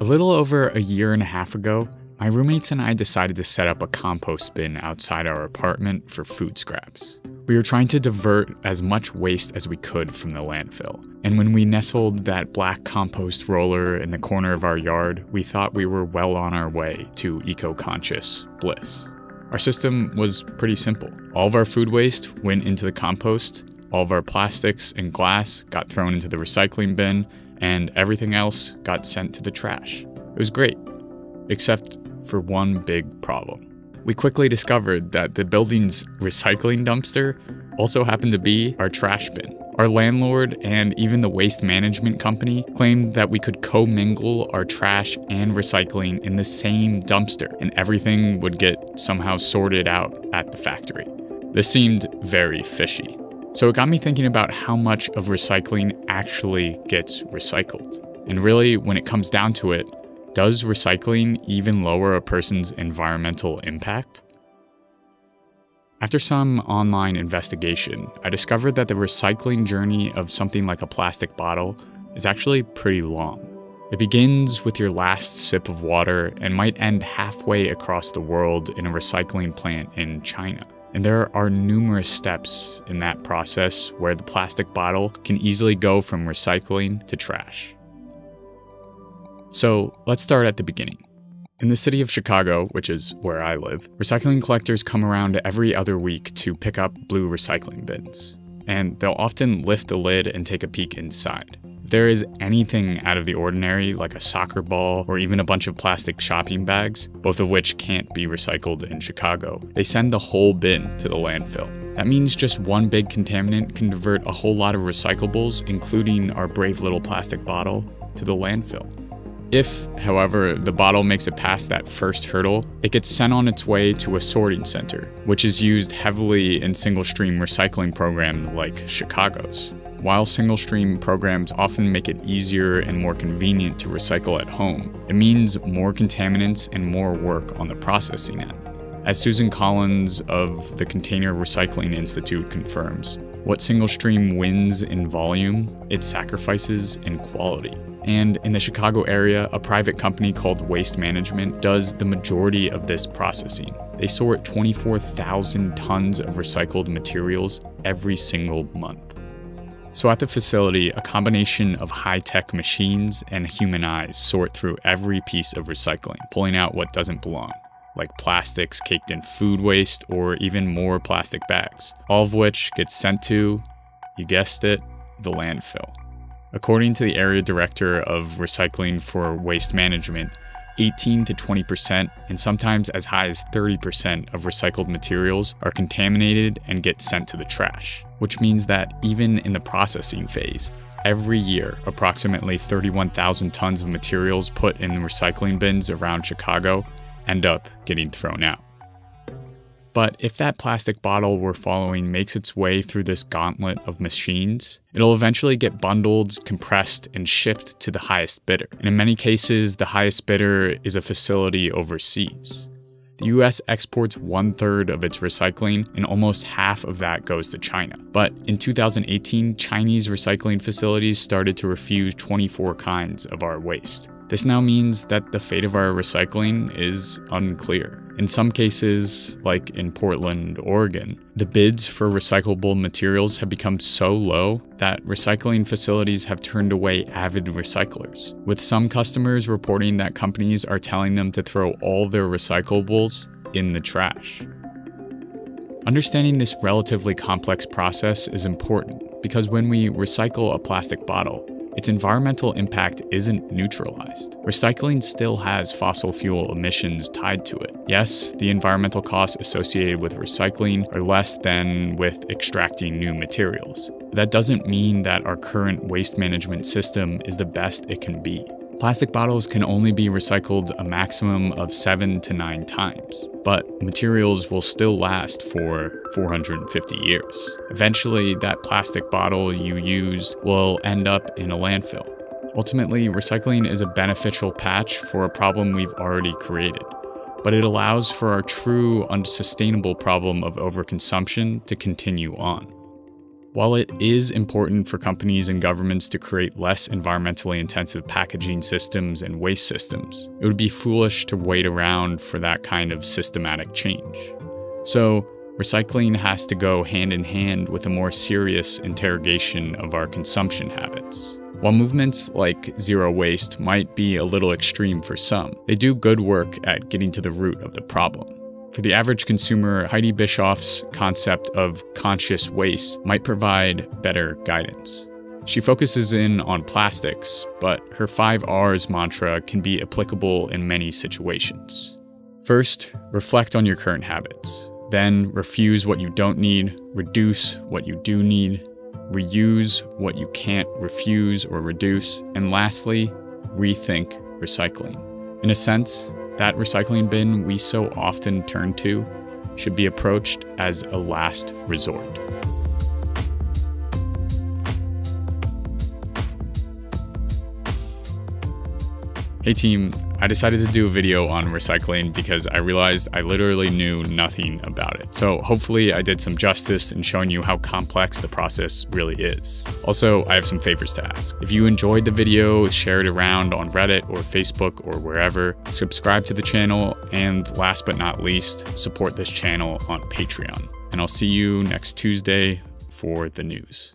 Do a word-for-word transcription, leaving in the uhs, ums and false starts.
A little over a year and a half ago, my roommates and I decided to set up a compost bin outside our apartment for food scraps. We were trying to divert as much waste as we could from the landfill, and when we nestled that black compost roller in the corner of our yard, we thought we were well on our way to eco-conscious bliss. Our system was pretty simple. All of our food waste went into the compost, all of our plastics and glass got thrown into the recycling bin, and everything else got sent to the trash. It was great, except for one big problem. We quickly discovered that the building's recycling dumpster also happened to be our trash bin. Our landlord and even the waste management company claimed that we could co-mingle our trash and recycling in the same dumpster, and everything would get somehow sorted out at the factory. This seemed very fishy. So it got me thinking about how much of recycling actually gets recycled. And really, when it comes down to it, does recycling even lower a person's environmental impact? After some online investigation, I discovered that the recycling journey of something like a plastic bottle is actually pretty long. It begins with your last sip of water and might end halfway across the world in a recycling plant in China. And there are numerous steps in that process where the plastic bottle can easily go from recycling to trash. So let's start at the beginning. In the city of Chicago, which is where I live, recycling collectors come around every other week to pick up blue recycling bins, and they'll often lift the lid and take a peek inside. If there is anything out of the ordinary, like a soccer ball or even a bunch of plastic shopping bags, both of which can't be recycled in Chicago, they send the whole bin to the landfill. That means just one big contaminant can divert a whole lot of recyclables, including our brave little plastic bottle, to the landfill. If, however, the bottle makes it past that first hurdle, it gets sent on its way to a sorting center, which is used heavily in single-stream recycling programs like Chicago's. While single-stream programs often make it easier and more convenient to recycle at home, it means more contaminants and more work on the processing end. As Susan Collins of the Container Recycling Institute confirms, what single-stream wins in volume, it sacrifices in quality. And in the Chicago area, a private company called Waste Management does the majority of this processing. They sort twenty-four thousand tons of recycled materials every single month. So at the facility, a combination of high-tech machines and human eyes sort through every piece of recycling, pulling out what doesn't belong, like plastics caked in food waste or even more plastic bags, all of which gets sent to, you guessed it, the landfill. According to the area director of recycling for Waste Management, eighteen to twenty percent, and sometimes as high as thirty percent of recycled materials are contaminated and get sent to the trash, which means that even in the processing phase, every year, approximately thirty-one thousand tons of materials put in recycling bins around Chicago end up getting thrown out. But if that plastic bottle we're following makes its way through this gauntlet of machines, it'll eventually get bundled, compressed, and shipped to the highest bidder. And in many cases, the highest bidder is a facility overseas. The U S exports one-third of its recycling, and almost half of that goes to China. But in two thousand eighteen, Chinese recycling facilities started to refuse twenty-four kinds of our waste. This now means that the fate of our recycling is unclear. In some cases, like in Portland, Oregon, the bids for recyclable materials have become so low that recycling facilities have turned away avid recyclers, with some customers reporting that companies are telling them to throw all their recyclables in the trash. Understanding this relatively complex process is important because when we recycle a plastic bottle, its environmental impact isn't neutralized. Recycling still has fossil fuel emissions tied to it. Yes, the environmental costs associated with recycling are less than with extracting new materials. But that doesn't mean that our current waste management system is the best it can be. Plastic bottles can only be recycled a maximum of seven to nine times, but materials will still last for four hundred fifty years. Eventually, that plastic bottle you used will end up in a landfill. Ultimately, recycling is a beneficial patch for a problem we've already created, but it allows for our true, unsustainable problem of overconsumption to continue on. While it is important for companies and governments to create less environmentally intensive packaging systems and waste systems, it would be foolish to wait around for that kind of systematic change. So, recycling has to go hand in hand with a more serious interrogation of our consumption habits. While movements like zero waste might be a little extreme for some, they do good work at getting to the root of the problem. For the average consumer, Heidi Bischoff's concept of conscious waste might provide better guidance. She focuses in on plastics, but her five R's mantra can be applicable in many situations. First, reflect on your current habits. Then, refuse what you don't need, reduce what you do need, reuse what you can't refuse or reduce, and lastly, rethink recycling. In a sense, that recycling bin we so often turn to should be approached as a last resort. Hey team, I decided to do a video on recycling because I realized I literally knew nothing about it. So hopefully I did some justice in showing you how complex the process really is. Also, I have some favors to ask. If you enjoyed the video, share it around on Reddit or Facebook or wherever, subscribe to the channel, and last but not least, support this channel on Patreon. And I'll see you next Tuesday for the news.